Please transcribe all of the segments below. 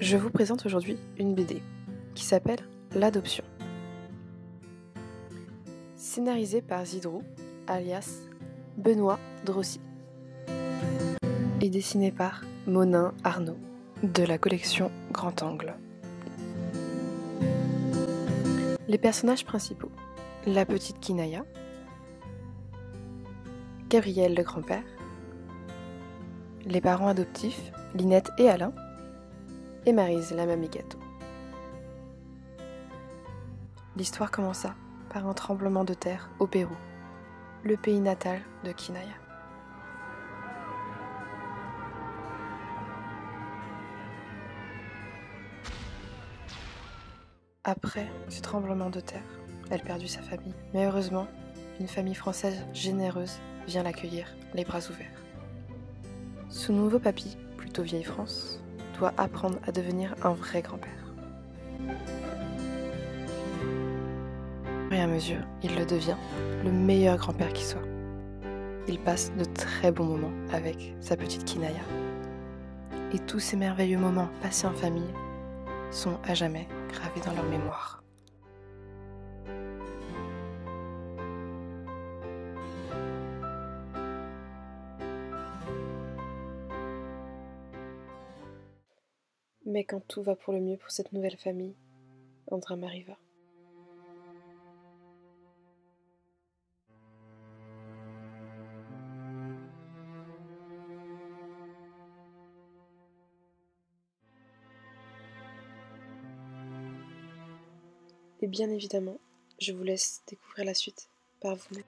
Je vous présente aujourd'hui une BD qui s'appelle L'Adoption. Scénarisée par Zidrou, alias Benoît Drossi. Et dessinée par Monin Arnaud de la collection Grand Angle. Les personnages principaux, la petite Kinaya, Gabriel le grand-père, les parents adoptifs, Linette et Alain, et Maryse, la mamie gâteau. L'histoire commença par un tremblement de terre au Pérou, le pays natal de Kinaya. Après ce tremblement de terre, elle perdit sa famille, mais heureusement, une famille française généreuse vient l'accueillir, les bras ouverts. Son nouveau papy, plutôt vieille France, doit apprendre à devenir un vrai grand-père. Au fur et à mesure, il le devient, le meilleur grand-père qui soit. Il passe de très bons moments avec sa petite Kinaya. Et tous ces merveilleux moments passés en famille sont à jamais gravés dans leur mémoire. Mais quand tout va pour le mieux pour cette nouvelle famille, un drame arriva. Et bien évidemment, je vous laisse découvrir la suite par vous-même.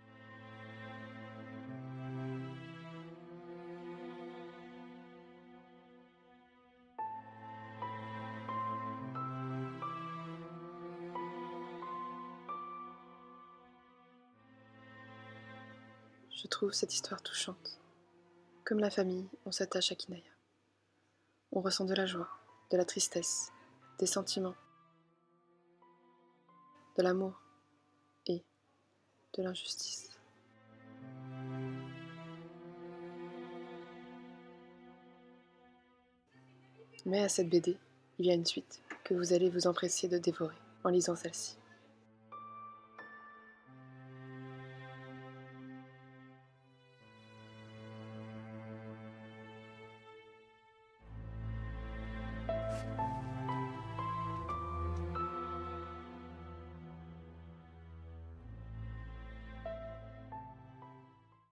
Je trouve cette histoire touchante. Comme la famille, on s'attache à Kinaya. On ressent de la joie, de la tristesse, des sentiments, de l'amour et de l'injustice. Mais à cette BD, il y a une suite que vous allez vous empresser de dévorer en lisant celle-ci.